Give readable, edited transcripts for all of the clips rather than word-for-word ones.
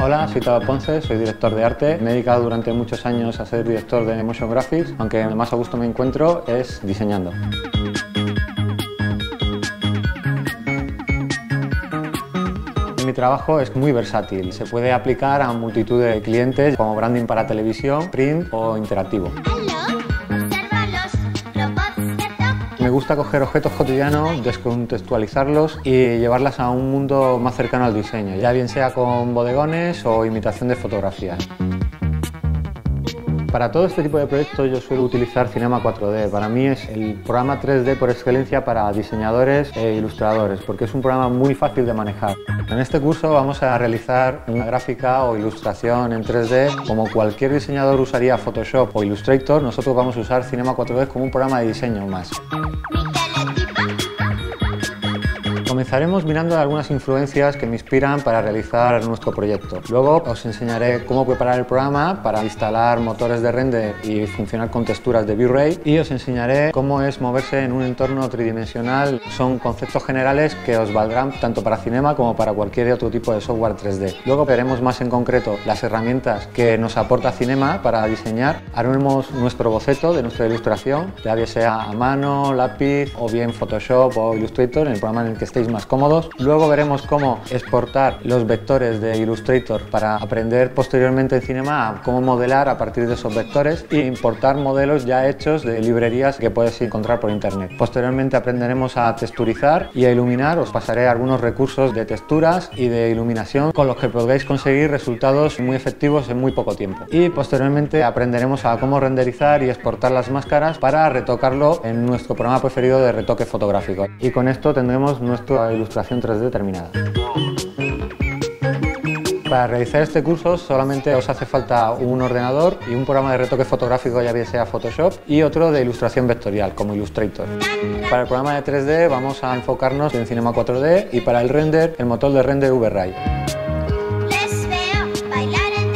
Hola, soy Tavo Ponce, soy director de arte. Me he dedicado durante muchos años a ser director de motion graphics, aunque más a gusto me encuentro es diseñando. Mi trabajo es muy versátil, se puede aplicar a multitud de clientes como branding para televisión, print o interactivo. Me gusta coger objetos cotidianos, descontextualizarlos y llevarlas a un mundo más cercano al diseño, ya bien sea con bodegones o imitación de fotografías. Para todo este tipo de proyectos yo suelo utilizar Cinema 4D. Para mí es el programa 3D por excelencia para diseñadores e ilustradores, porque es un programa muy fácil de manejar. En este curso vamos a realizar una gráfica o ilustración en 3D. Como cualquier diseñador usaría Photoshop o Illustrator, nosotros vamos a usar Cinema 4D como un programa de diseño más. Comenzaremos mirando algunas influencias que me inspiran para realizar nuestro proyecto. Luego os enseñaré cómo preparar el programa para instalar motores de render y funcionar con texturas de V-Ray, y os enseñaré cómo es moverse en un entorno tridimensional. Son conceptos generales que os valdrán tanto para Cinema como para cualquier otro tipo de software 3D. Luego veremos más en concreto las herramientas que nos aporta Cinema para diseñar. Haremos nuestro boceto de nuestra ilustración, ya bien sea a mano, lápiz o bien Photoshop o Illustrator, en el programa en el que estéis más cómodos. Luego veremos cómo exportar los vectores de Illustrator para aprender posteriormente en Cinema a cómo modelar a partir de esos vectores e importar modelos ya hechos de librerías que puedes encontrar por internet. Posteriormente aprenderemos a texturizar y a iluminar. Os pasaré algunos recursos de texturas y de iluminación con los que podréis conseguir resultados muy efectivos en muy poco tiempo. Y posteriormente aprenderemos a cómo renderizar y exportar las máscaras para retocarlo en nuestro programa preferido de retoque fotográfico. Y con esto tendremos nuestro ilustración 3D terminada. Para realizar este curso solamente os hace falta un ordenador y un programa de retoque fotográfico, ya bien sea Photoshop, y otro de ilustración vectorial como Illustrator. Para el programa de 3D vamos a enfocarnos en Cinema 4D, y para el render el motor de render V-Ray.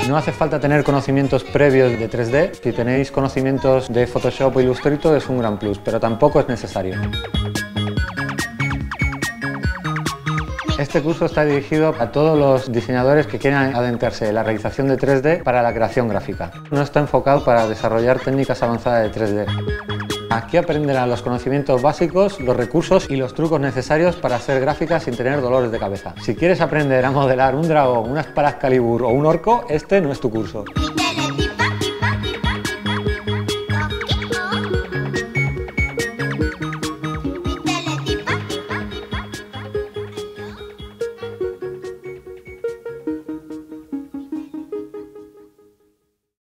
No hace falta tener conocimientos previos de 3D. Si tenéis conocimientos de Photoshop o Illustrator es un gran plus, pero tampoco es necesario. Este curso está dirigido a todos los diseñadores que quieran adentrarse en la realización de 3D para la creación gráfica. No está enfocado para desarrollar técnicas avanzadas de 3D. Aquí aprenderán los conocimientos básicos, los recursos y los trucos necesarios para hacer gráficas sin tener dolores de cabeza. Si quieres aprender a modelar un dragón, una Excalibur o un orco, este no es tu curso.